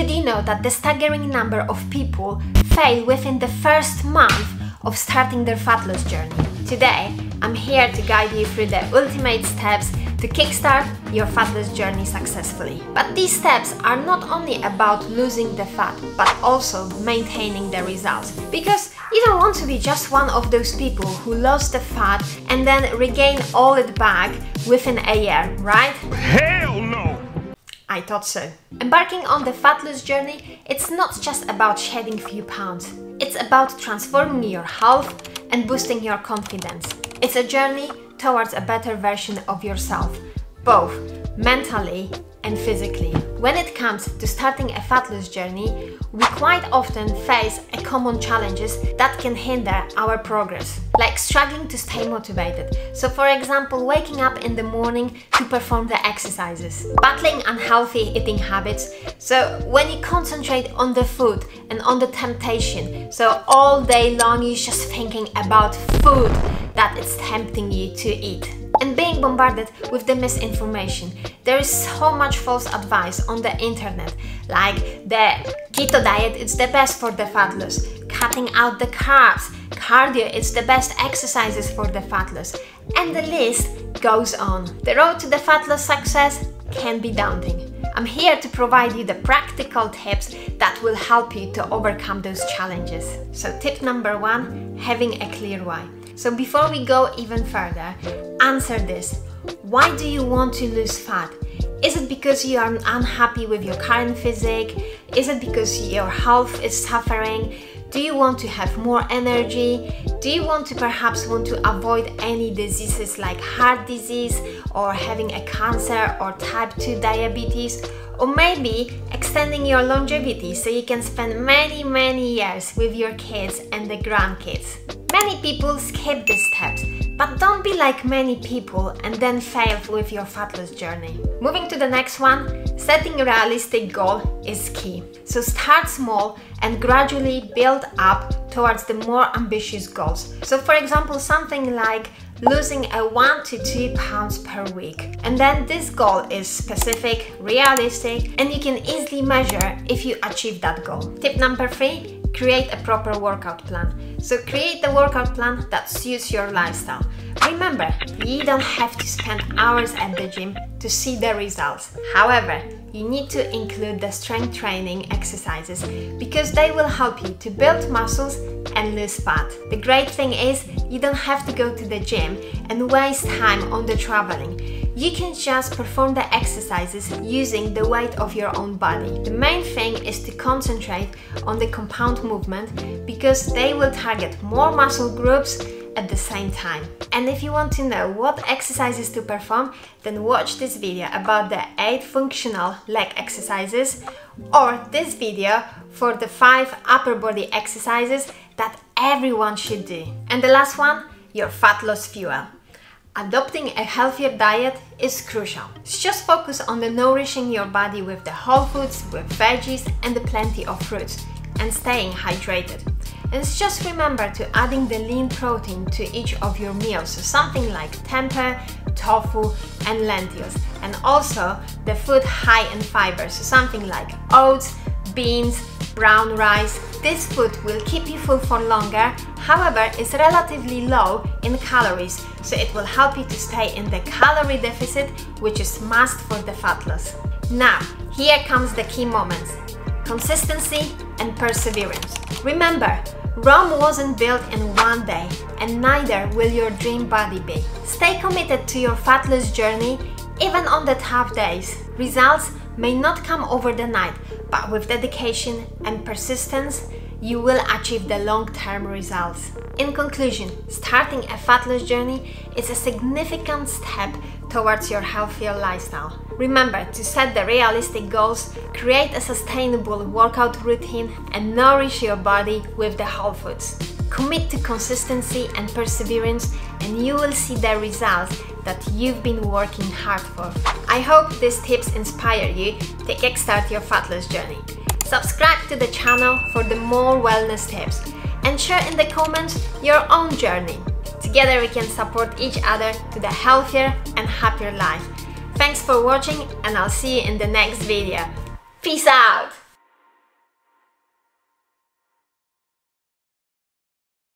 Did you know that the staggering number of people fail within the first month of starting their fat loss journey? Today, I'm here to guide you through the ultimate steps to kickstart your fat loss journey successfully. But these steps are not only about losing the fat, but also maintaining the results. Because you don't want to be just one of those people who lost the fat and then regain all it back within a year, right? Hell no! I thought so. Embarking on the fat loss journey, it's not just about shedding few pounds. It's about transforming your health and boosting your confidence. It's a journey towards a better version of yourself, both mentally and physically. When it comes to starting a fat loss journey, we quite often face a common challenges that can hinder our progress, like struggling to stay motivated. So for example, waking up in the morning to perform the exercises, battling unhealthy eating habits. So when you concentrate on the food and on the temptation, so all day long you're just thinking about food that it's tempting you to eat. And being bombarded with the misinformation. There is so much false advice on the internet, like the keto diet is the best for the fat loss, cutting out the carbs, cardio is the best exercises for the fat loss, and the list goes on. The road to the fat loss success can be daunting. I'm here to provide you the practical tips that will help you to overcome those challenges. So tip number one, having a clear why. So before we go even further, answer this. Why do you want to lose fat? Is it because you are unhappy with your current physique? Is it because your health is suffering? Do you want to have more energy? Do you want to avoid any diseases like heart disease or having a cancer or type 2 diabetes? Or maybe extending your longevity so you can spend many years with your kids and the grandkids. Many people skip these steps, but don't be like many people and then fail with your fat loss journey. Moving to the next one, setting a realistic goal is key. So start small and gradually build up towards the more ambitious goals. So for example, something like losing a 1 to 2 pounds per week. And then this goal is specific, realistic, and you can easily measure if you achieve that goal. Tip number three, create a proper workout plan. So create the workout plan that suits your lifestyle. Remember, you don't have to spend hours at the gym to see the results. However, you need to include the strength training exercises because they will help you to build muscles and lose fat. The great thing is you don't have to go to the gym and waste time on the traveling. You can just perform the exercises using the weight of your own body. The main thing is to concentrate on the compound movement because they will target more muscle groups at the same time. And if you want to know what exercises to perform, then watch this video about the 8 functional leg exercises or this video for the 5 upper body exercises that everyone should do. And the last one, your fat loss fuel. Adopting a healthier diet is crucial. Just focus on the nourishing your body with the whole foods, with veggies and the plenty of fruits, and staying hydrated. And just remember to adding the lean protein to each of your meals, so something like tempeh, tofu and lentils, and also the food high in fiber, so something like oats, beans, brown rice. This food will keep you full for longer, however it's relatively low in calories, so it will help you to stay in the calorie deficit, which is must for the fat loss. Now, here comes the key moments. Consistency and perseverance. Remember, Rome wasn't built in one day, and neither will your dream body be. Stay committed to your fat loss journey, even on the tough days. Results may not come over the night, but with dedication and persistence, you will achieve the long-term results. In conclusion, starting a fat loss journey is a significant step towards your healthier lifestyle. Remember to set the realistic goals, create a sustainable workout routine, and nourish your body with the whole foods. Commit to consistency and perseverance, and you will see the results that you've been working hard for. I hope these tips inspire you to kickstart your fat loss journey. Subscribe to the channel for the more wellness tips and share in the comments your own journey. Together we can support each other to the healthier and happier life. Thanks for watching, and I'll see you in the next video. Peace out!